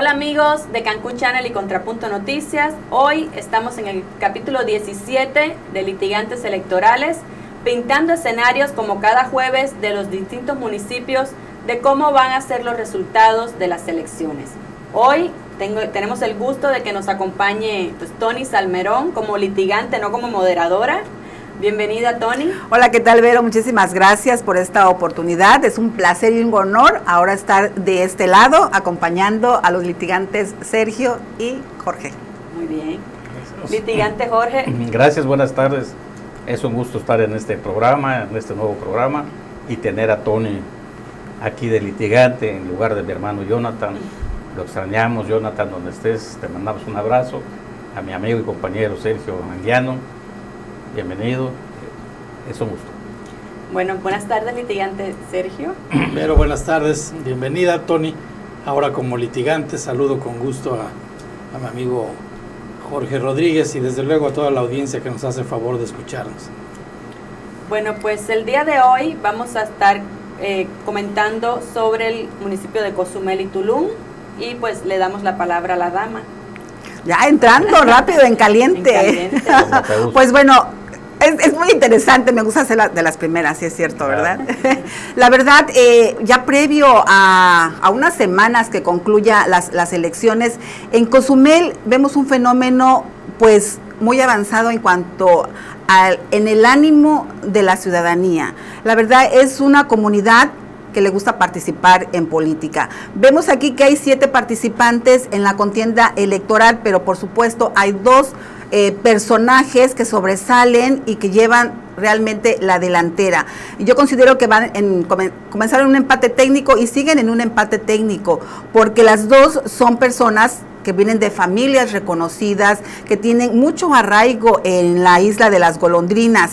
Hola amigos de Cancún Channel y Contrapunto Noticias. Hoy estamos en el capítulo 17 de Litigantes Electorales, pintando escenarios como cada jueves de los distintos municipios de cómo van a ser los resultados de las elecciones. Hoy tenemos el gusto de que nos acompañe Tony Salmerón como litigante, no como moderadora. Bienvenida, Tony. Hola, ¿qué tal, Vero? Muchísimas gracias por esta oportunidad. Es un placer y un honor ahora estar de este lado acompañando a los litigantes Sergio y Jorge. Muy bien. Gracias. Litigante Jorge. Gracias, buenas tardes. Es un gusto estar en este programa, en este nuevo programa, y tener a Tony aquí de litigante en lugar de mi hermano Jonathan. Lo extrañamos, Jonathan, donde estés. Te mandamos un abrazo. A mi amigo y compañero Sergio Anguiano. Bienvenido, es un gusto. Bueno, buenas tardes, litigante Sergio. Pero buenas tardes, bienvenida, Tony. Ahora como litigante saludo con gusto a mi amigo Jorge Rodríguez y desde luego a toda la audiencia que nos hace el favor de escucharnos. Bueno, pues el día de hoy vamos a estar comentando sobre el municipio de Cozumel y Tulum y pues le damos la palabra a la dama. Ya entrando rápido, en caliente. En caliente. Pues bueno, es muy interesante, me gusta hacer de las primeras, sí es cierto, ¿verdad? Claro. La verdad, ya previo a unas semanas que concluya las elecciones, en Cozumel vemos un fenómeno pues muy avanzado en cuanto en el ánimo de la ciudadanía. La verdad es una comunidad que le gusta participar en política. Vemos aquí que hay 7 participantes en la contienda electoral, pero por supuesto hay 2 personajes que sobresalen y que llevan realmente la delantera. Yo considero que van comenzaron un empate técnico y siguen en un empate técnico, porque las 2 son personas que vienen de familias reconocidas, que tienen mucho arraigo en la isla de las golondrinas.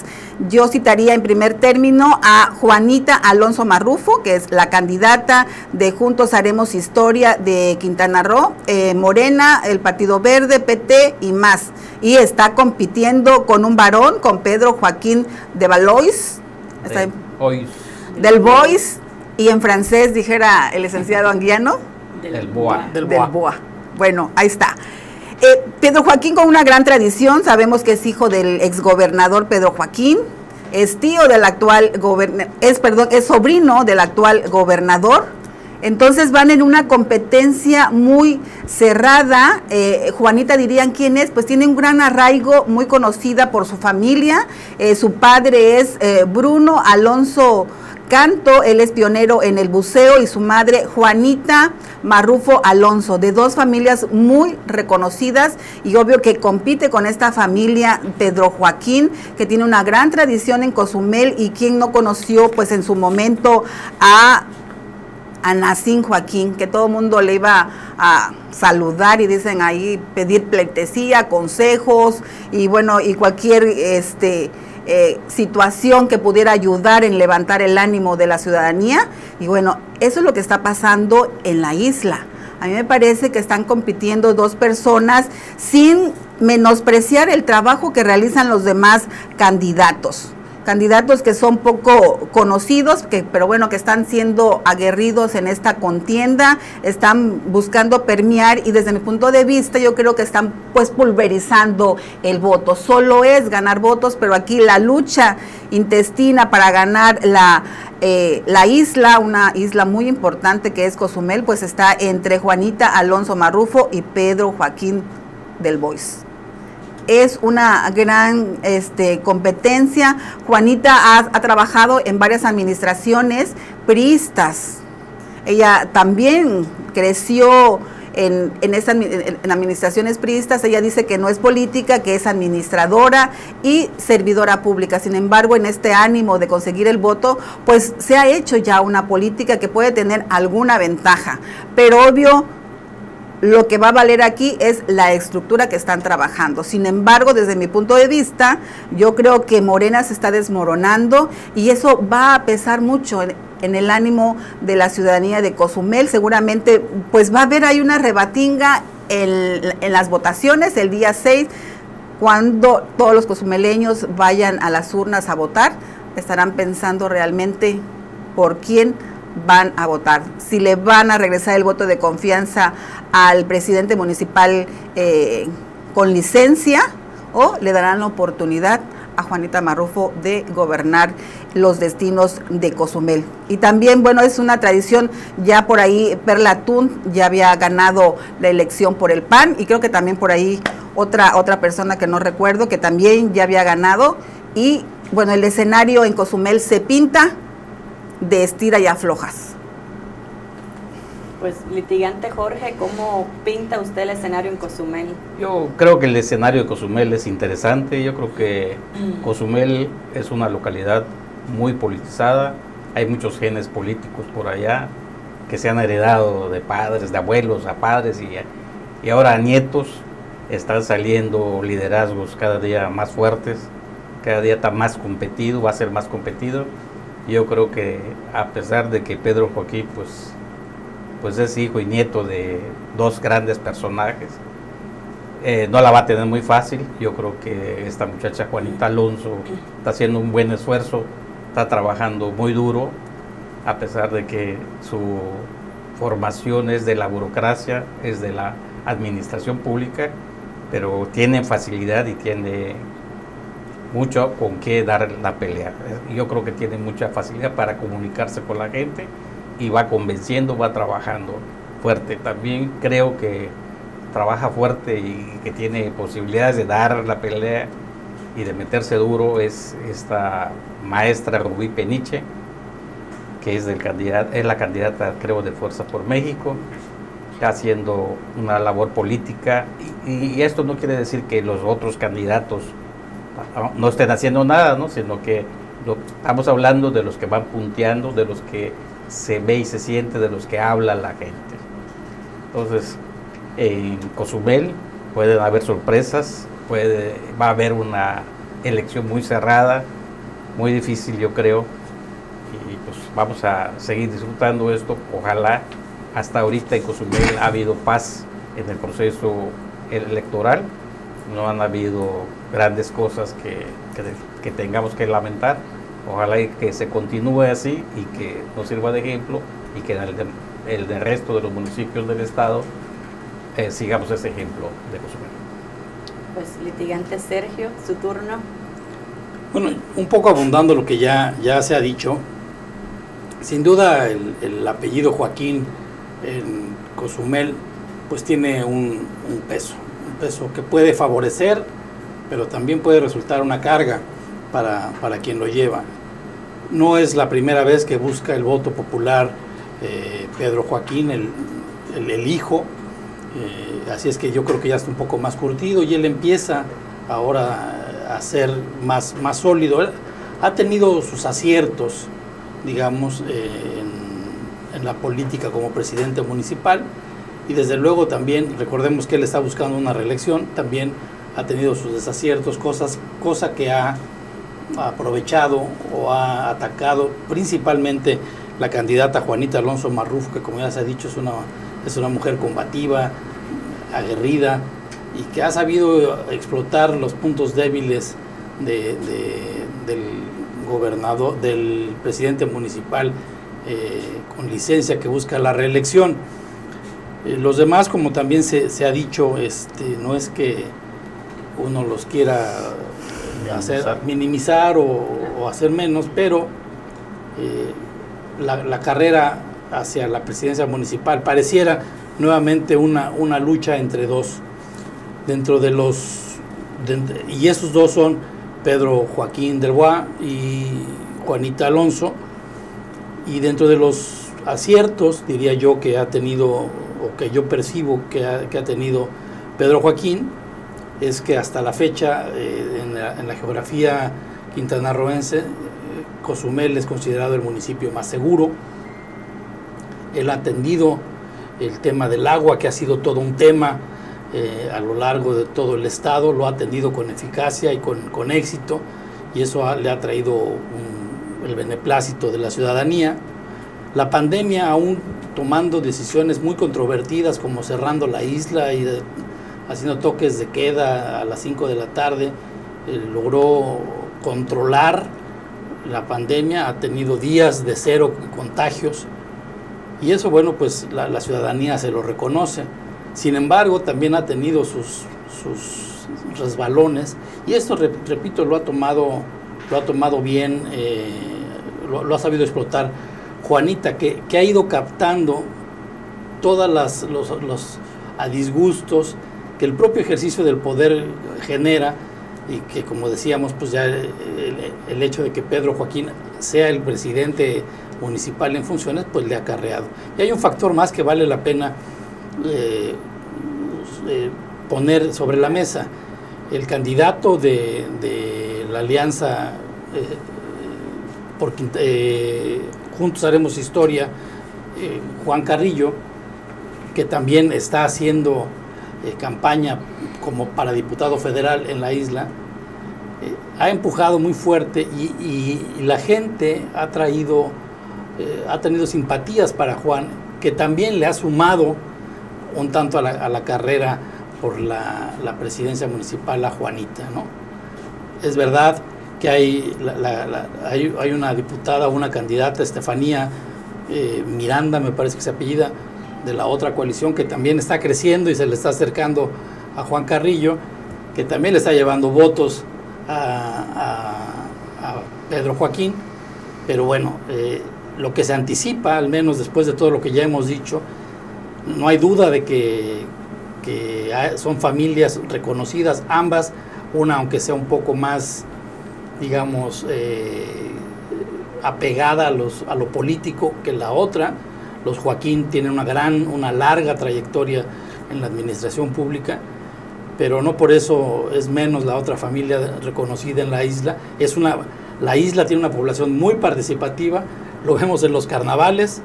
Yo citaría en primer término a Juanita Alonso Marrufo, que es la candidata de Juntos Haremos Historia de Quintana Roo, Morena, el Partido Verde, PT y MAS. Y está compitiendo con un varón, con Pedro Joaquín Delbouis, y en francés dijera el licenciado Anguiano, Delbouis. Bueno, ahí está. Pedro Joaquín con una gran tradición, sabemos que es hijo del exgobernador Pedro Joaquín, es tío del actual es sobrino del actual gobernador. Entonces van en una competencia muy cerrada. Juanita, dirían quién es, pues tiene un gran arraigo, muy conocida por su familia. Su padre es Bruno Alonso Canto, él es pionero en el buceo, y su madre Juanita Marrufo Alonso, de 2 familias muy reconocidas, y obvio que compite con esta familia Pedro Joaquín, que tiene una gran tradición en Cozumel, y quien no conoció pues en su momento a Nacín Joaquín, que todo el mundo le iba a saludar y dicen ahí pedir pleitesía, consejos y bueno, y cualquier situación que pudiera ayudar en levantar el ánimo de la ciudadanía. Y bueno, eso es lo que está pasando en la isla. A mí me parece que están compitiendo 2 personas sin menospreciar el trabajo que realizan los demás candidatos que son poco conocidos, pero bueno, que están siendo aguerridos en esta contienda, están buscando permear, y desde mi punto de vista yo creo que están pues pulverizando el voto. Solo es ganar votos, pero aquí la lucha intestina para ganar la isla, una isla muy importante que es Cozumel, pues está entre Juanita Alonso Marrufo y Pedro Joaquín Delbouis. Es una gran competencia. Juanita ha trabajado en varias administraciones priistas. Ella también creció en administraciones priistas. Ella dice que no es política, que es administradora y servidora pública. Sin embargo, en este ánimo de conseguir el voto, pues se ha hecho ya una política que puede tener alguna ventaja. Pero obvio, lo que va a valer aquí es la estructura que están trabajando. Sin embargo, desde mi punto de vista, yo creo que Morena se está desmoronando y eso va a pesar mucho en el ánimo de la ciudadanía de Cozumel. Seguramente pues va a haber ahí una rebatinga en las votaciones el día 6, cuando todos los cozumeleños vayan a las urnas a votar. Estarán pensando realmente por quién van a votar, si le van a regresar el voto de confianza al presidente municipal con licencia, o le darán la oportunidad a Juanita Marrufo de gobernar los destinos de Cozumel. Y también, bueno, es una tradición, ya por ahí Perla Tún ya había ganado la elección por el PAN, y creo que también por ahí otra persona que no recuerdo, que también ya había ganado. Y bueno, el escenario en Cozumel se pinta de estira y aflojas. Pues, litigante Jorge, ¿cómo pinta usted el escenario en Cozumel? Yo creo que el escenario de Cozumel es interesante. Yo creo que Cozumel es una localidad muy politizada. Hay muchos genes políticos por allá que se han heredado de padres, de abuelos a padres, y ahora a nietos. Están saliendo liderazgos cada día más fuertes, cada día está más competido, va a ser más competido. Yo creo que, a pesar de que Pedro Joaquín pues es hijo y nieto de dos grandes personajes, no la va a tener muy fácil. Yo creo que esta muchacha Juanita Alonso está haciendo un buen esfuerzo, está trabajando muy duro, a pesar de que su formación es de la burocracia, es de la administración pública, pero tiene facilidad y tiene mucho con qué dar la pelea. Yo creo que tiene mucha facilidad para comunicarse con la gente, y va convenciendo, va trabajando fuerte. También creo que trabaja fuerte y que tiene posibilidades de dar la pelea y de meterse duro es esta maestra Rubí Peniche, que es la candidata, creo, de Fuerza por México, haciendo una labor política, y esto no quiere decir que los otros candidatos no estén haciendo nada, ¿no? Sino que estamos hablando de los que van punteando, de los que se ve y se siente, de los que habla la gente. Entonces, en Cozumel pueden haber sorpresas, va a haber una elección muy cerrada, muy difícil, yo creo, y pues vamos a seguir disfrutando esto. Ojalá. Hasta ahorita en Cozumel ha habido paz en el proceso electoral, no han habido grandes cosas que tengamos que lamentar. Ojalá y que se continúe así y que nos sirva de ejemplo, y que el resto de los municipios del estado sigamos ese ejemplo de Cozumel. Pues, litigante Sergio, su turno. Bueno, un poco abundando lo que ya se ha dicho, sin duda el apellido Joaquín en Cozumel pues tiene un peso, que puede favorecer, pero también puede resultar una carga para quien lo lleva. No es la primera vez que busca el voto popular Pedro Joaquín, el hijo, así es que yo creo que ya está un poco más curtido, y él empieza ahora a ser más sólido. Él ha tenido sus aciertos, digamos, en la política como presidente municipal, y desde luego también recordemos que él está buscando una reelección, también ha tenido sus desaciertos, cosa que ha aprovechado o ha atacado principalmente la candidata Juanita Alonso Marrufo, que, como ya se ha dicho, es una mujer combativa, aguerrida, y que ha sabido explotar los puntos débiles del gobernador, del presidente municipal con licencia, que busca la reelección. Los demás, como también se ha dicho, no es que uno los quiera minimizar o hacer menos, pero la carrera hacia la presidencia municipal pareciera nuevamente una lucha entre dos, y esos dos son Pedro Joaquín Delbouis y Juanita Alonso. Y dentro de los aciertos, diría yo, que ha tenido, o que yo percibo que ha tenido Pedro Joaquín, es que hasta la fecha, en la geografía quintanarroense, Cozumel es considerado el municipio más seguro. Él ha atendido el tema del agua, que ha sido todo un tema a lo largo de todo el estado, lo ha atendido con eficacia y con éxito, y eso le ha traído el beneplácito de la ciudadanía. La pandemia, aún tomando decisiones muy controvertidas, como cerrando la isla y haciendo toques de queda a las 5 de la tarde, logró controlar la pandemia. Ha tenido días de 0 contagios Y eso, bueno, pues la ciudadanía se lo reconoce. Sin embargo, también ha tenido sus resbalones, y esto, repito, lo ha tomado bien, lo ha sabido explotar Juanita, que ha ido captando todas los disgustos que el propio ejercicio del poder genera, y que, como decíamos, pues ya el hecho de que Pedro Joaquín sea el presidente municipal en funciones, pues le ha acarreado. Y hay un factor más que vale la pena poner sobre la mesa. El candidato de la alianza Juntos Haremos Historia, Juan Carrillo, que también está haciendo campaña como para diputado federal en la isla, ha empujado muy fuerte, y la gente ha tenido simpatías para Juan, que también le ha sumado un tanto a la carrera por la presidencia municipal a Juanita, ¿no? Es verdad que hay una diputada, una candidata, Estefanía Miranda, me parece que se apellida, de la otra coalición, que también está creciendo y se le está acercando a Juan Carrillo, que también le está llevando votos a Pedro Joaquín. Pero bueno, lo que se anticipa, al menos después de todo lo que ya hemos dicho, no hay duda de que son familias reconocidas ambas, una aunque sea un poco más, digamos, apegada a lo político que la otra. Los Joaquín tienen una larga trayectoria en la administración pública, pero no por eso es menos la otra familia reconocida en la isla. La isla tiene una población muy participativa, lo vemos en los carnavales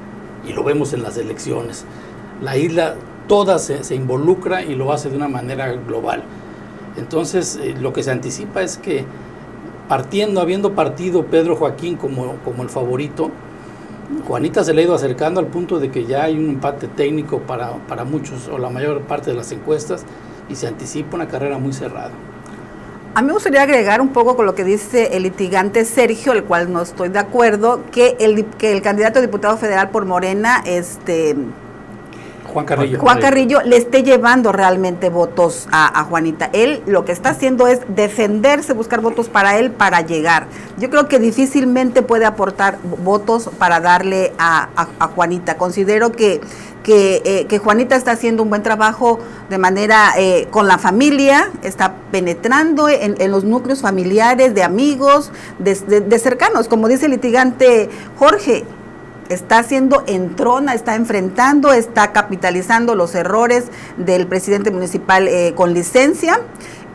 y lo vemos en las elecciones. La isla toda se involucra y lo hace de una manera global. Entonces, lo que se anticipa es que, habiendo partido Pedro Joaquín como el favorito, Juanita se le ha ido acercando al punto de que ya hay un empate técnico para muchos, o la mayor parte de las encuestas, y se anticipa una carrera muy cerrada. A mí me gustaría agregar un poco con lo que dice el litigante Sergio, el cual no estoy de acuerdo, que el candidato a diputado federal por Morena, Juan Carrillo le esté llevando realmente votos a Juanita. Él lo que está haciendo es defenderse, buscar votos para él, para llegar. Yo creo que difícilmente puede aportar votos para darle a Juanita. Considero que Juanita está haciendo un buen trabajo de manera con la familia, está penetrando en los núcleos familiares, de amigos, de cercanos, como dice el litigante Jorge. Está haciendo entrona, está enfrentando, está capitalizando los errores del presidente municipal con licencia,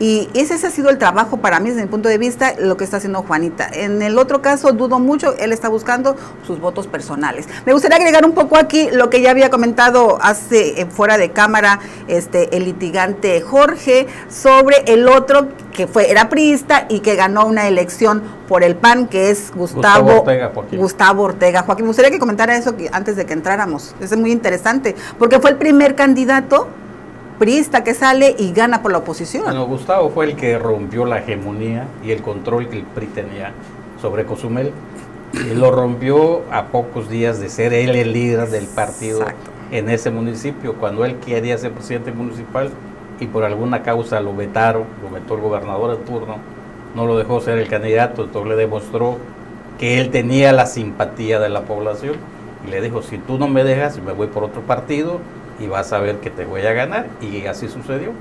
y ese ha sido el trabajo para mí, desde mi punto de vista, lo que está haciendo Juanita. En el otro caso, dudo mucho, él está buscando sus votos personales. Me gustaría agregar un poco aquí lo que ya había comentado hace fuera de cámara el litigante Jorge, sobre el otro que era priista y que ganó una elección por el PAN, que es Gustavo Ortega Joaquín. Me gustaría que comentara eso antes de que entráramos. Es muy interesante, porque fue el primer candidato priista que sale y gana por la oposición. Bueno, Gustavo fue el que rompió la hegemonía y el control que el PRI tenía sobre Cozumel. Y lo rompió a pocos días de ser él el líder del partido. Exacto. En ese municipio, cuando él quería ser presidente municipal, y por alguna causa lo vetaron, lo vetó el gobernador de turno, no lo dejó ser el candidato. Entonces le demostró que él tenía la simpatía de la población, y le dijo: si tú no me dejas, me voy por otro partido y vas a ver que te voy a ganar. Y así sucedió.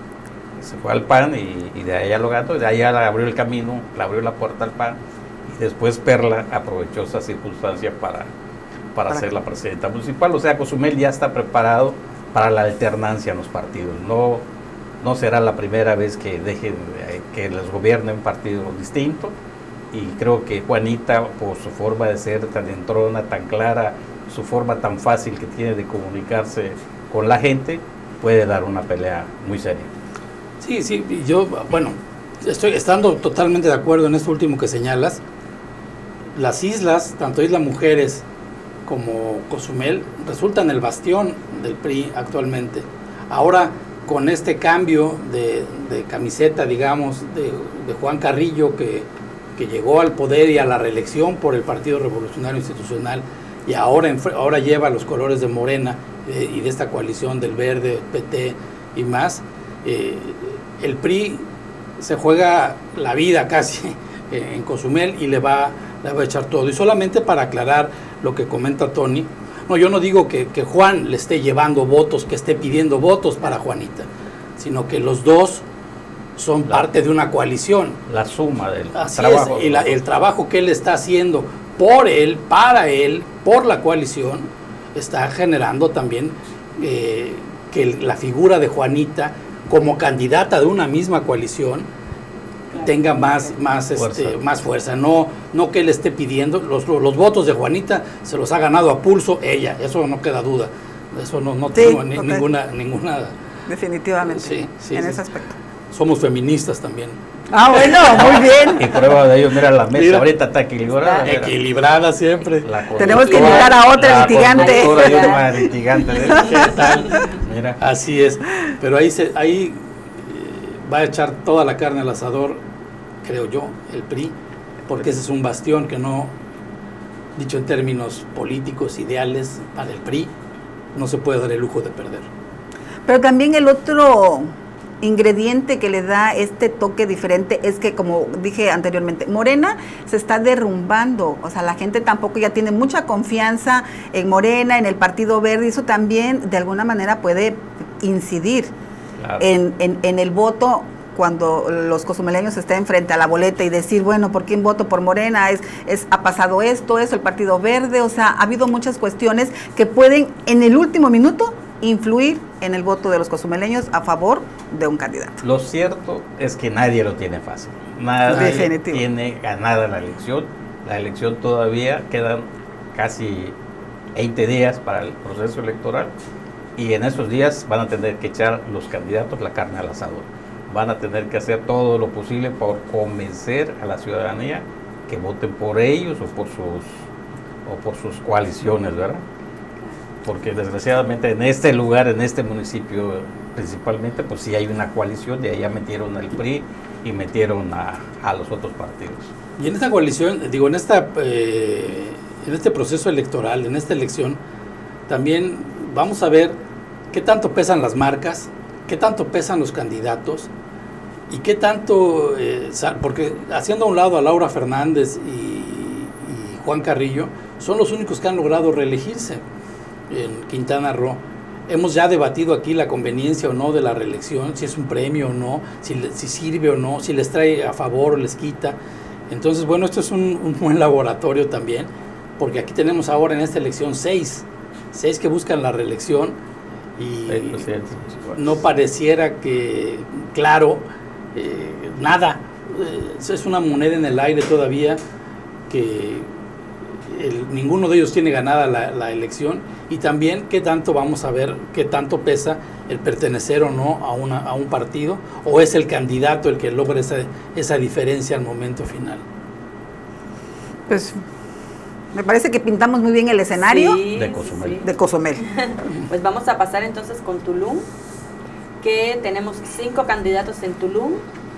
Se fue al PAN, y de allá lo ganó, y de allá le abrió el camino, le abrió la puerta al PAN, y después Perla aprovechó esa circunstancia para ser la presidenta municipal. O sea, Cozumel ya está preparado para la alternancia en los partidos. No será la primera vez que dejen que les gobierne un partido distinto, y creo que Juanita, por su forma de ser tan entrona, tan clara, su forma tan fácil que tiene de comunicarse con la gente, puede dar una pelea muy seria. Sí, yo, bueno, estando totalmente de acuerdo en esto último que señalas. Las islas, tanto Isla Mujeres como Cozumel, resultan el bastión del PRI actualmente. Ahora, con este cambio de camiseta, digamos, de Juan Carrillo, que llegó al poder y a la reelección por el Partido Revolucionario Institucional, y ahora lleva los colores de Morena y de esta coalición del Verde, PT y más. El PRI se juega la vida casi en Cozumel y le va a echar todo. Y solamente para aclarar lo que comenta Tony, no, yo no digo que Juan le esté llevando votos, que esté pidiendo votos para Juanita, sino que los dos son parte de una coalición. La suma del trabajo. Así es, el trabajo que él está haciendo por él, para él, por la coalición, está generando también que la figura de Juanita como candidata de una misma coalición tenga más fuerza. No que él esté pidiendo, los votos de Juanita se los ha ganado a pulso ella, eso no queda duda, eso no tengo ninguna... Definitivamente, en ese aspecto. Somos feministas también. Ah, bueno, muy bien. Y prueba de ello, mira la mesa, mira, ahorita está equilibrada. Mira. Equilibrada siempre. Tenemos que invitar a otra litigante. Una litigante de ¿qué tal? Mira. Así es. Pero ahí va a echar toda la carne al asador, creo yo, el PRI, porque ese es un bastión que no, dicho en términos políticos, ideales, para el PRI, no se puede dar el lujo de perder. Pero también el otro ingrediente que le da este toque diferente es que, como dije anteriormente, Morena se está derrumbando, o sea, la gente tampoco ya tiene mucha confianza en Morena, en el Partido Verde, y eso también de alguna manera puede incidir en el voto cuando los cozumeleños estén frente a la boleta y decir, bueno, ¿por quién voto? ¿Por Morena? ¿Ha pasado esto, eso, el Partido Verde? O sea, ha habido muchas cuestiones que pueden, en el último minuto, influir en el voto de los cozumeleños a favor de un candidato. Lo cierto es que nadie lo tiene fácil. Nadie tiene ganada la elección. La elección todavía quedan casi 20 días para el proceso electoral y en esos días van a tener que echar los candidatos la carne al asador. Van a tener que hacer todo lo posible por convencer a la ciudadanía que voten por ellos o por sus coaliciones, ¿verdad? Porque desgraciadamente en este lugar, en este municipio principalmente, pues sí hay una coalición, de allá metieron al PRI y metieron a los otros partidos. Y en esta coalición, digo, en este proceso electoral, en esta elección, también vamos a ver qué tanto pesan las marcas, qué tanto pesan los candidatos y qué tanto, porque haciendo a un lado a Laura Fernández y Juan Carrillo, son los únicos que han logrado reelegirse en Quintana Roo. Hemos ya debatido aquí la conveniencia o no de la reelección, si es un premio o no, si sirve o no, si les trae a favor o les quita. Entonces, bueno, esto es un buen laboratorio también, porque aquí tenemos ahora en esta elección seis que buscan la reelección y no pareciera que, claro, nada. Es una moneda en el aire todavía que... ninguno de ellos tiene ganada la elección y también qué tanto vamos a ver, qué tanto pesa el pertenecer o no a un partido o es el candidato el que logra esa diferencia al momento final. Pues me parece que pintamos muy bien el escenario de Cozumel. Sí. De Cozumel. Pues vamos a pasar entonces con Tulum, que tenemos 5 candidatos en Tulum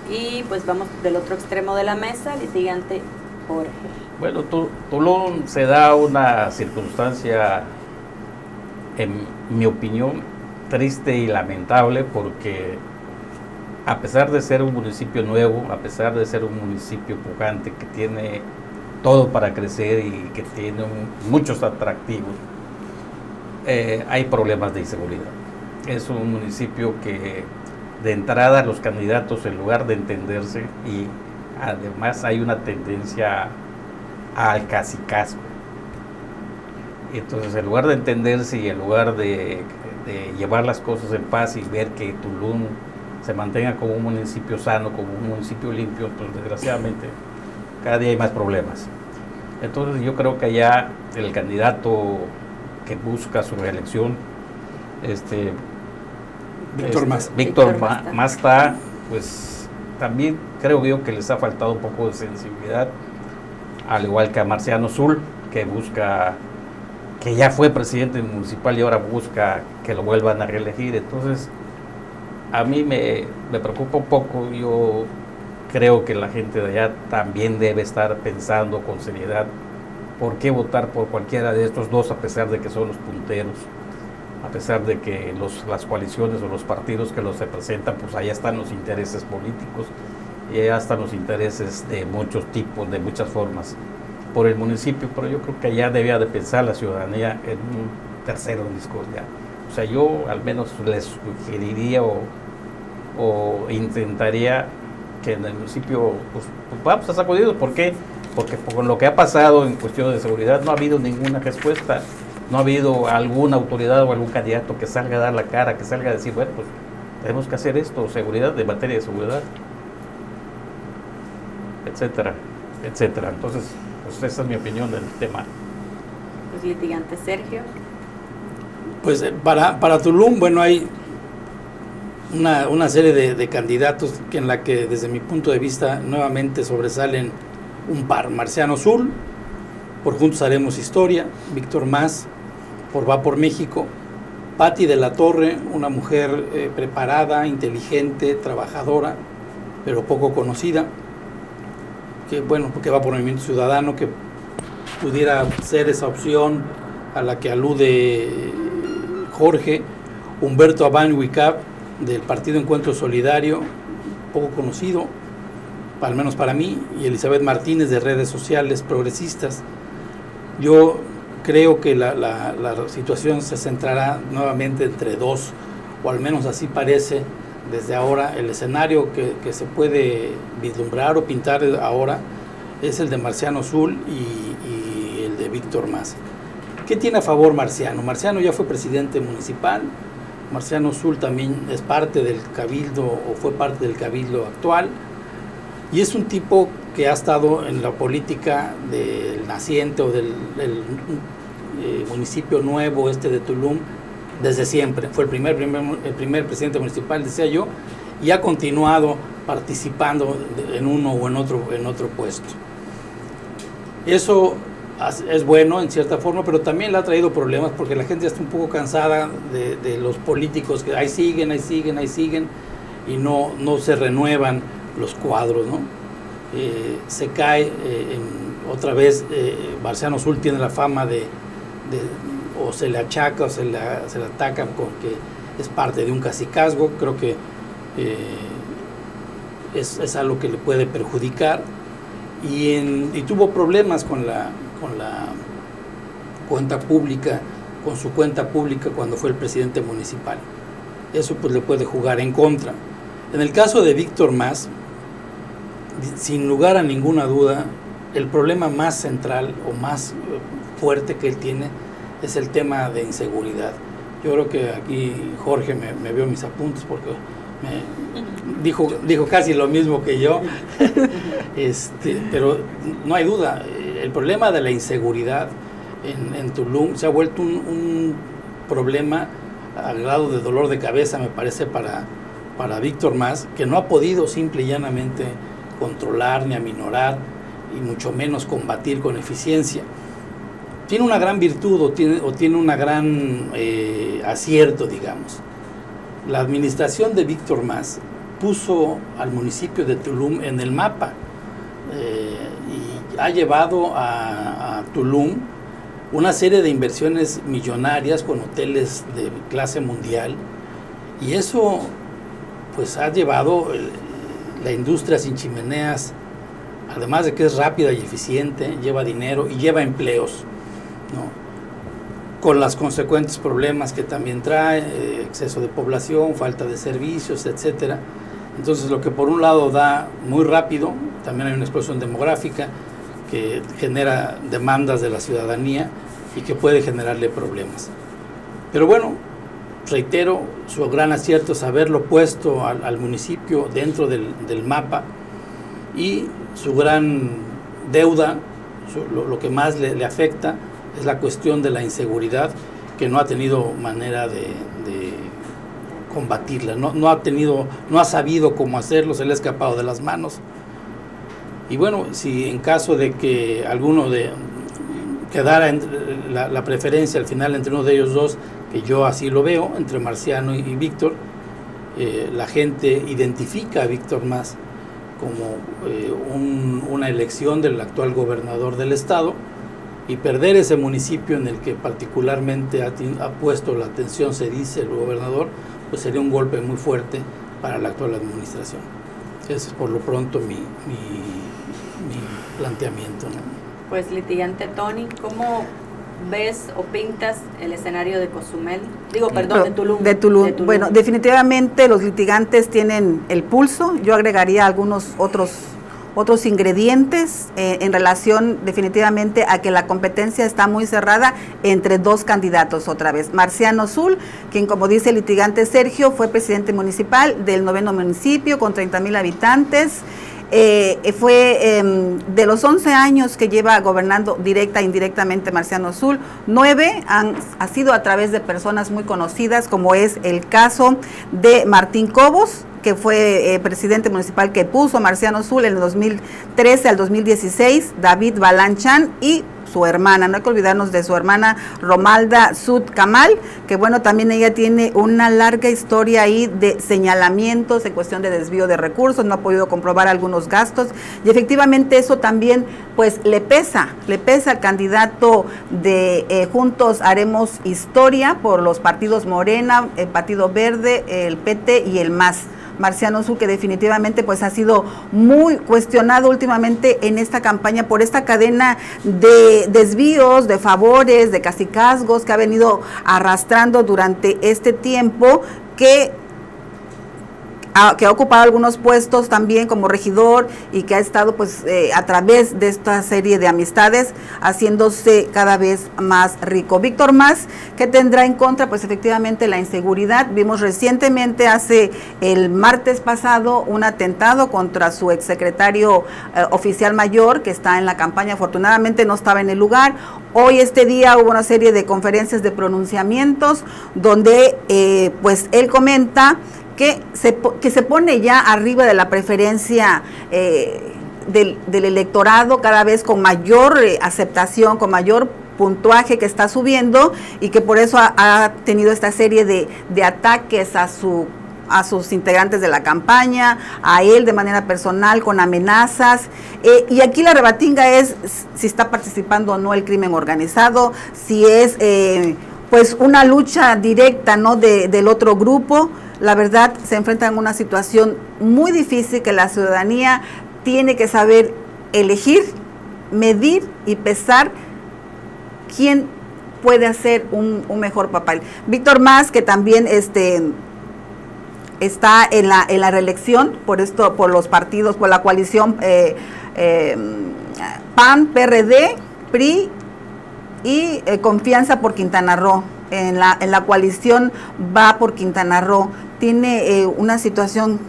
y pues vamos del otro extremo de la mesa, litigante Jorge. Bueno, Tulum se da una circunstancia, en mi opinión, triste y lamentable porque a pesar de ser un municipio nuevo, a pesar de ser un municipio pujante que tiene todo para crecer y que tiene muchos atractivos, hay problemas de inseguridad. Es un municipio que de entrada los candidatos en lugar de entenderse y además hay una tendencia al cacicazgo. Entonces, en lugar de entenderse y en lugar de llevar las cosas en paz y ver que Tulum se mantenga como un municipio sano, como un municipio limpio, pues desgraciadamente cada día hay más problemas. Entonces yo creo que allá el candidato que busca su reelección, Víctor Mas Tah, pues también creo yo que les ha faltado un poco de sensibilidad, al igual que a Marciano Dzul, que ya fue presidente municipal y ahora busca que lo vuelvan a reelegir. Entonces, a mí me preocupa un poco. Yo creo que la gente de allá también debe estar pensando con seriedad por qué votar por cualquiera de estos dos, a pesar de que son los punteros, a pesar de que las coaliciones o los partidos que los representan, pues allá están los intereses políticos y allá están los intereses de muchos tipos, de muchas formas, por el municipio. Pero yo creo que allá debía de pensar la ciudadanía en un tercero en discordia. O sea, yo al menos les sugeriría o intentaría que en el municipio, pues vamos a sacudirnos. ¿Por qué? Porque con lo que ha pasado en cuestión de seguridad no ha habido ninguna respuesta. No ha habido alguna autoridad o algún candidato que salga a dar la cara, que salga a decir, bueno, pues tenemos que hacer esto, seguridad, de materia de seguridad, etcétera, etcétera. Entonces, pues esa es mi opinión del tema. Pues litigante Sergio. Pues para Tulum, bueno, hay una serie de candidatos en la que desde mi punto de vista nuevamente sobresalen un par. Marciano Dzul, por Juntos Haremos Historia; Víctor Mas, por Va por México; Patti de la Torre, una mujer preparada, inteligente, trabajadora, pero poco conocida, que bueno, porque va por Movimiento Ciudadano, que pudiera ser esa opción a la que alude Jorge; Humberto Abán Huicap, del Partido Encuentro Solidario, poco conocido, al menos para mí; y Elizabeth Martínez, de Redes Sociales Progresistas. Yo creo que la situación se centrará nuevamente entre dos, o al menos así parece desde ahora. El escenario que se puede vislumbrar o pintar ahora es el de Marciano Dzul y el de Víctor Mas. ¿Qué tiene a favor Marciano? Marciano ya fue presidente municipal, Marciano Dzul también es parte del cabildo, o fue parte del cabildo actual, y es un tipo que ha estado en la política del naciente o del municipio nuevo de Tulum desde siempre. Fue el primer presidente municipal, decía yo, y ha continuado participando en uno o en otro puesto. Eso es bueno en cierta forma, pero también le ha traído problemas, porque la gente ya está un poco cansada de los políticos que ahí siguen y no se renuevan los cuadros, ¿no? Se cae otra vez. Marciano Dzul tiene la fama o se le achaca, o se le ataca con que es parte de un cacicazgo. Creo que es algo que le puede perjudicar, y tuvo problemas con la cuenta pública, con su cuenta pública, cuando fue el presidente municipal. Eso pues le puede jugar en contra. En el caso de Víctor Mas, sin lugar a ninguna duda, el problema más central o más fuerte que él tiene es el tema de inseguridad. Yo creo que aquí Jorge me vio mis apuntes, porque me dijo casi lo mismo que yo. Pero no hay duda, el problema de la inseguridad en Tulum se ha vuelto un problema al grado de dolor de cabeza, me parece, para Víctor Mas, que no ha podido simple y llanamente controlar ni aminorar, y mucho menos combatir con eficiencia. Tiene una gran virtud, o tiene una gran acierto, digamos. La administración de Víctor Mas puso al municipio de Tulum en el mapa, y ha llevado a Tulum una serie de inversiones millonarias con hoteles de clase mundial, y eso pues ha llevado la industria sin chimeneas, además de que es rápida y eficiente, lleva dinero y lleva empleos, ¿no? Con los consecuentes problemas que también trae, exceso de población, falta de servicios, etcétera. Entonces, lo que por un lado da muy rápido, también hay una explosión demográfica que genera demandas de la ciudadanía y que puede generarle problemas. Pero bueno, reitero, su gran acierto es haberlo puesto al municipio dentro del mapa, y su gran deuda, lo que más le afecta, es la cuestión de la inseguridad, que no ha tenido manera de combatirla, no ha sabido cómo hacerlo, se le ha escapado de las manos. Y bueno, si en caso de que alguno quedara en la preferencia al final entre uno de ellos dos, que yo así lo veo, entre Marciano y Víctor, la gente identifica a Víctor Mas como una elección del actual gobernador del estado, y perder ese municipio en el que particularmente ha puesto la atención, se dice, el gobernador, pues sería un golpe muy fuerte para la actual administración. Ese es por lo pronto mi planteamiento, ¿no? Pues, litigante Tony, ¿cómo ves o pintas el escenario de Cozumel? De Tulum. Bueno, definitivamente los litigantes tienen el pulso. Yo agregaría algunos otros ingredientes en relación definitivamente a que la competencia está muy cerrada entre dos candidatos otra vez. Marciano Dzul, quien, como dice el litigante Sergio, fue presidente municipal del 9º municipio con 30,000 habitantes. De los 11 años que lleva gobernando directa e indirectamente Marciano Dzul, 9 ha sido a través de personas muy conocidas, como es el caso de Martín Cobos, que fue presidente municipal que puso Marciano Dzul en el 2013 al 2016, David Balanchan y su hermana, no hay que olvidarnos de su hermana Romalda Sud Kamal, que bueno, también ella tiene una larga historia ahí de señalamientos en cuestión de desvío de recursos, no ha podido comprobar algunos gastos, y efectivamente eso también pues le pesa al candidato de Juntos Haremos Historia por los partidos Morena, el Partido Verde, el PT y el MAS. Marciano Dzul, que definitivamente pues ha sido muy cuestionado últimamente en esta campaña por esta cadena de desvíos, de favores, de casicazgos que ha venido arrastrando durante este tiempo, que ha ocupado algunos puestos también como regidor y que ha estado pues a través de esta serie de amistades haciéndose cada vez más rico. Víctor Mas, que tendrá en contra pues efectivamente la inseguridad. Vimos recientemente, hace el martes pasado, un atentado contra su exsecretario oficial mayor, que está en la campaña, afortunadamente no estaba en el lugar. Hoy, este día, hubo una serie de conferencias de pronunciamientos donde pues él comenta que se pone ya arriba de la preferencia del electorado, cada vez con mayor aceptación, con mayor puntuaje que está subiendo, y que por eso ha tenido esta serie de ataques a sus integrantes de la campaña, a él de manera personal, con amenazas. Y aquí la rebatinga es si está participando o no el crimen organizado, si es pues una lucha directa, ¿no?, del otro grupo. La verdad, se enfrentan a una situación muy difícil que la ciudadanía tiene que saber elegir, medir y pesar quién puede hacer un mejor papel. Víctor Mas, que también está en la reelección por los partidos, por la coalición PAN, PRD, PRI y Confianza por Quintana Roo. En la coalición va por Quintana Roo. Tiene una situación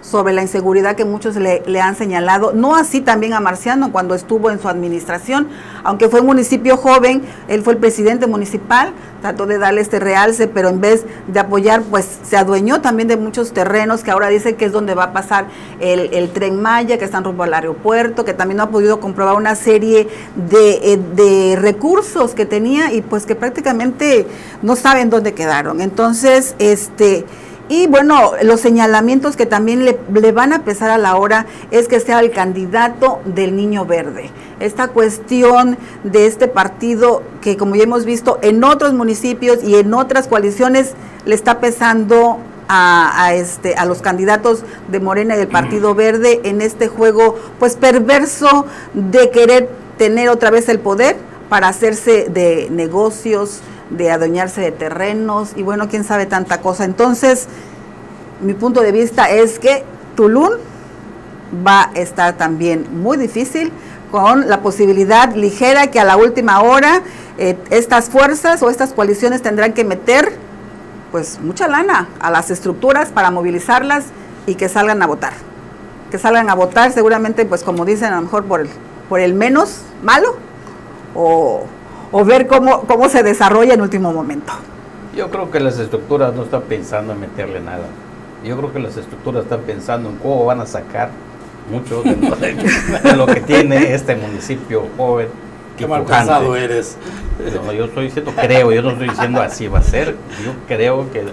sobre la inseguridad que muchos le han señalado, no así también a Marciano cuando estuvo en su administración, aunque fue un municipio joven, él fue el presidente municipal, trató de darle este realce, pero en vez de apoyar, pues se adueñó también de muchos terrenos que ahora dice que es donde va a pasar el Tren Maya, que están rumbo al aeropuerto, que también no ha podido comprobar una serie de recursos que tenía y pues que prácticamente no saben dónde quedaron. Entonces, y bueno, los señalamientos que también le van a pesar a la hora es que sea el candidato del Niño Verde. Esta cuestión de este partido que, como ya hemos visto, en otros municipios y en otras coaliciones le está pesando a los candidatos de Morena y del Partido Verde en este juego pues perverso de querer tener otra vez el poder para hacerse de negocios, de adueñarse de terrenos y bueno, quién sabe tanta cosa. Entonces, mi punto de vista es que Tulum va a estar también muy difícil, con la posibilidad ligera que a la última hora estas fuerzas o estas coaliciones tendrán que meter pues mucha lana a las estructuras para movilizarlas y que salgan a votar. Que salgan a votar seguramente, pues como dicen, a lo mejor por el menos malo o ver cómo se desarrolla en último momento. Yo creo que las estructuras no están pensando en meterle nada. Yo creo que las estructuras están pensando en cómo van a sacar mucho de lo que tiene este municipio joven. Qué mal pensado eres. No, yo estoy diciendo, creo, yo no estoy diciendo así va a ser. Yo creo que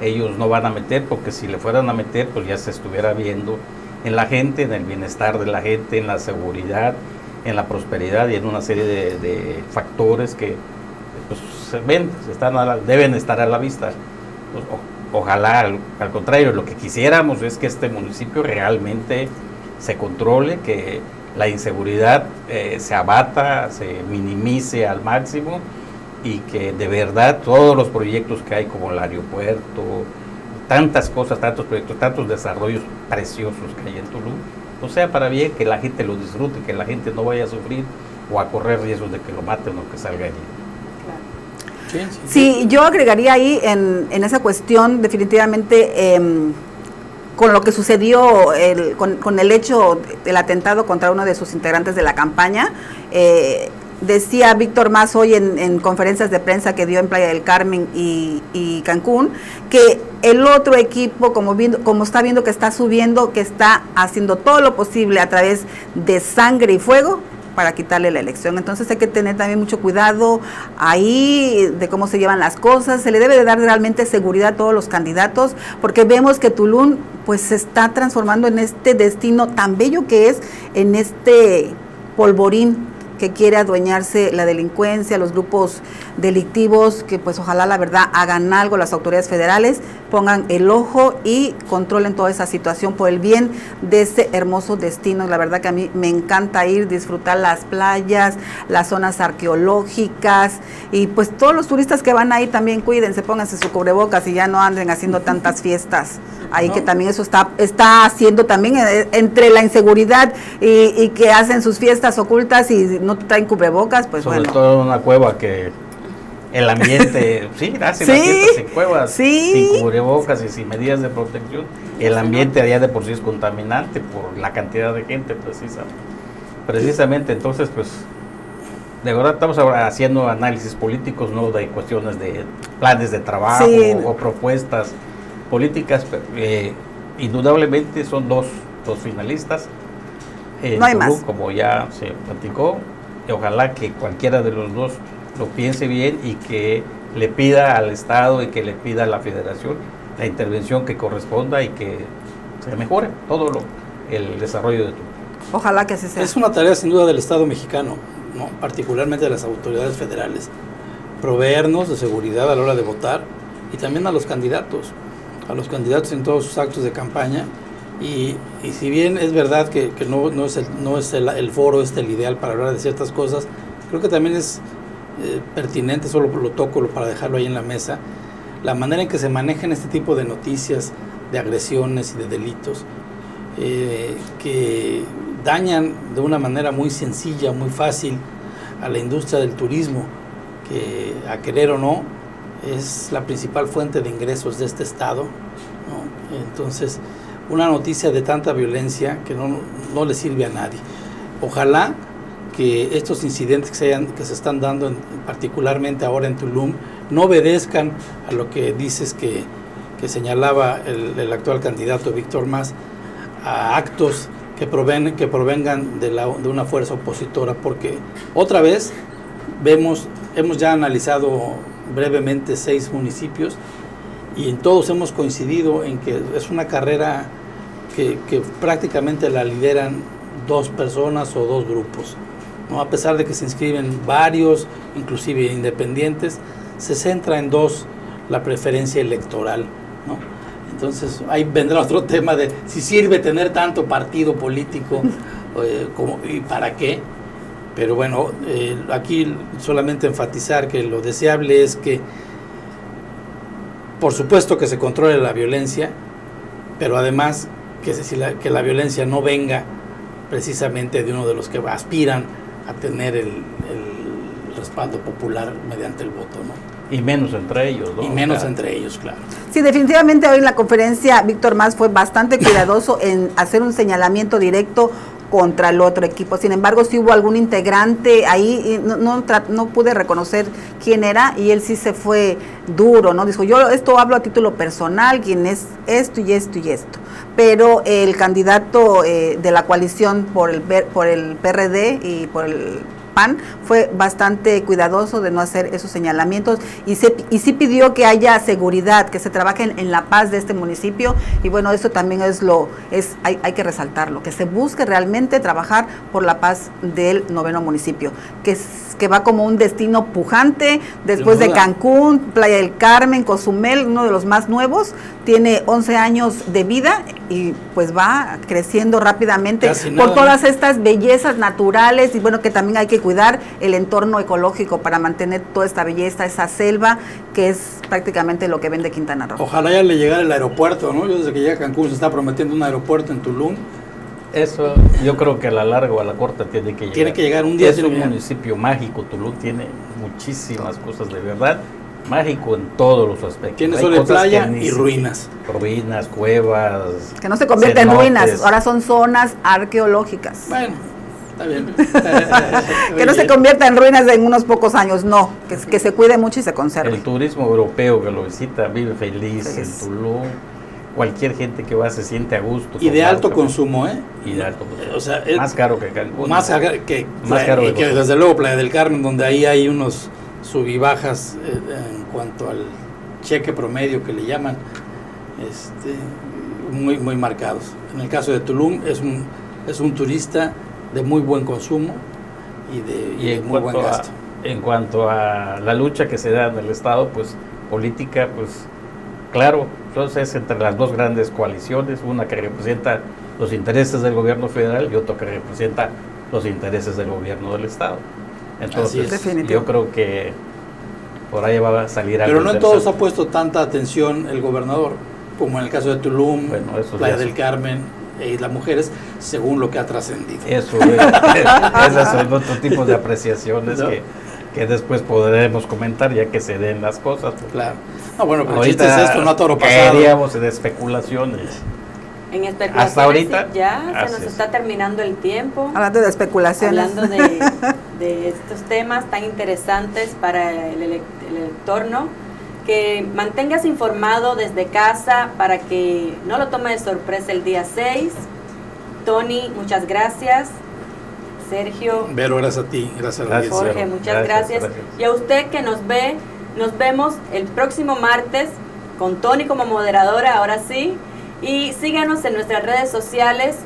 ellos no van a meter, porque si le fueran a meter, pues ya se estuviera viendo en la gente, en el bienestar de la gente, en la seguridad, en la prosperidad y en una serie de factores que pues, se ven, deben estar a la vista. Pues, ojalá, al contrario, lo que quisiéramos es que este municipio realmente se controle, que la inseguridad se abata, se minimice al máximo y que de verdad todos los proyectos que hay, como el aeropuerto, tantas cosas, tantos proyectos, tantos desarrollos preciosos que hay en Tulum, o sea, para bien, que la gente lo disfrute, que la gente no vaya a sufrir o a correr riesgos de que lo maten o que salga herido. Claro. Sí, sí, sí, yo agregaría ahí en esa cuestión definitivamente con lo que sucedió con el hecho del atentado contra uno de sus integrantes de la campaña. Decía Víctor Mas hoy en conferencias de prensa que dio en Playa del Carmen y Cancún, que el otro equipo, como está viendo que está subiendo, que está haciendo todo lo posible a través de sangre y fuego para quitarle la elección. Entonces hay que tener también mucho cuidado ahí de cómo se llevan las cosas. Se le debe de dar realmente seguridad a todos los candidatos, porque vemos que Tulum pues se está transformando en este destino tan bello que es, en este polvorín que quiere adueñarse la delincuencia, los grupos delictivos, que pues ojalá la verdad hagan algo las autoridades federales, pongan el ojo y controlen toda esa situación por el bien de este hermoso destino. La verdad que a mí me encanta ir, disfrutar las playas, las zonas arqueológicas, y pues todos los turistas que van ahí también cuídense, pónganse su cubrebocas y ya no anden haciendo tantas fiestas ahí, que también eso está haciendo también entre la inseguridad y que hacen sus fiestas ocultas y no traen cubrebocas, pues sobre bueno. Sobre todo en una cueva que el ambiente, sí, gracias, ¿sí? En cuevas, ¿sí? Sin cubrebocas y sin medidas de protección, el ambiente allá de por sí es contaminante por la cantidad de gente precisamente. Entonces pues de verdad estamos ahora haciendo análisis políticos, no de cuestiones de planes de trabajo, sí, o propuestas políticas. Indudablemente son dos finalistas en no hay Tulum, más, como ya se platicó, y ojalá que cualquiera de los dos lo piense bien y que le pida al Estado y que le pida a la Federación la intervención que corresponda y que se mejore todo el desarrollo de Tulum. Ojalá que así sea. Es una tarea sin duda del Estado mexicano, ¿no? Particularmente de las autoridades federales, proveernos de seguridad a la hora de votar, y también a los candidatos en todos sus actos de campaña. Y si bien es verdad que no es el foro el ideal para hablar de ciertas cosas, creo que también es pertinente, solo lo toco para dejarlo ahí en la mesa, la manera en que se manejan este tipo de noticias, de agresiones y de delitos que dañan de una manera muy sencilla, muy fácil a la industria del turismo, que a querer o no es la principal fuente de ingresos de este estado, ¿no? Entonces una noticia de tanta violencia que no le sirve a nadie. Ojalá que estos incidentes que se están dando particularmente ahora en Tulum no obedezcan a lo que dices que señalaba el actual candidato Víctor Mas, a actos que provengan de una fuerza opositora, porque otra vez hemos ya analizado brevemente 6 municipios y en todos hemos coincidido en que es una carrera que prácticamente la lideran 2 personas o 2 grupos, ¿no? A pesar de que se inscriben varios, inclusive independientes, se centra en 2 la preferencia electoral, ¿no? Entonces ahí vendrá otro tema de si sirve tener tanto partido político y para qué. Pero bueno, aquí solamente enfatizar que lo deseable es que por supuesto que se controle la violencia, pero además que la violencia no venga precisamente de uno de los que aspiran a tener el respaldo popular mediante el voto, ¿no? Y menos entre ellos, ¿no? Y menos entre ellos, claro. Sí, definitivamente hoy en la conferencia Víctor Mas fue bastante cuidadoso en hacer un señalamiento directo contra el otro equipo. Sin embargo, sí hubo algún integrante ahí, no pude reconocer quién era, y él sí se fue duro, ¿no? Dijo, yo esto hablo a título personal, quién es esto y esto y esto. Pero el candidato de la coalición por el PRD y por el PAN fue bastante cuidadoso de no hacer esos señalamientos y sí pidió que haya seguridad, que se trabaje en la paz de este municipio, y bueno, eso también es hay que resaltarlo, que se busque realmente trabajar por la paz del noveno municipio, que va como un destino pujante después de Cancún, Playa del Carmen, Cozumel, uno de los más nuevos, tiene 11 años de vida y pues va creciendo rápidamente por todas estas bellezas naturales, y bueno, que también hay que cuidar el entorno ecológico para mantener toda esta belleza, esa selva que es prácticamente lo que vende Quintana Roo. Ojalá ya le llegara el aeropuerto, ¿no? Yo desde que llega a Cancún se está prometiendo un aeropuerto en Tulum. Eso yo creo que a la larga o a la corta tiene que llegar. Tiene que llegar un día. Es un municipio mágico, Tulum tiene muchísimas cosas de verdad, mágico en todos los aspectos. Tiene sol de playa y ruinas. Ruinas, cuevas. Que no se convierten en ruinas, ahora son zonas arqueológicas. Bueno, está bien. Que no se convierta en ruinas en unos pocos años, no, que se cuide mucho y se conserve. El turismo europeo que lo visita vive feliz en Tulum. Cualquier gente que va se siente a gusto. Y de alto consumo, ¿eh? Y de alto consumo. O sea, es más caro que Cancún. Más caro que desde luego Playa del Carmen, donde ahí hay unos subibajas en cuanto al cheque promedio que le llaman, muy, muy marcados. En el caso de Tulum es un turista de muy buen consumo y de muy buen gasto. En cuanto a la lucha que se da en el Estado, pues política, pues claro, entonces entre las dos grandes coaliciones, una que representa los intereses del gobierno federal y otra que representa los intereses del gobierno del Estado. Entonces yo creo que por ahí va a salir algo. Pero no en todos ha puesto tanta atención el gobernador, como en el caso de Tulum, bueno, Playa del Carmen e Isla Mujeres, según lo que ha trascendido. Eso es, esas son otro tipo de apreciaciones, ¿no? que después podremos comentar ya que se den las cosas. Claro. No, bueno, pero ahorita es esto, no a toro pasado. Caeríamos en especulaciones. En especulaciones. Hasta ahorita ya se nos está terminando el tiempo. Hablando de especulaciones. Hablando de estos temas tan interesantes para el elector, ¿no? Que mantengas informado desde casa para que no lo tome de sorpresa el día 6. Tony, muchas gracias. Sergio. Vero, gracias a ti. Gracias a ti. Jorge, muchas gracias. Y a usted que nos ve. Nos vemos el próximo martes con Tony como moderadora, ahora sí. Y síganos en nuestras redes sociales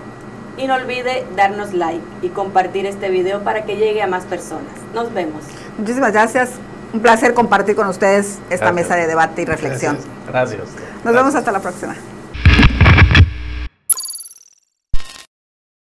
y no olvide darnos like y compartir este video para que llegue a más personas. Nos vemos. Muchísimas gracias. Un placer compartir con ustedes esta mesa de debate y reflexión. Gracias. Nos vemos hasta la próxima.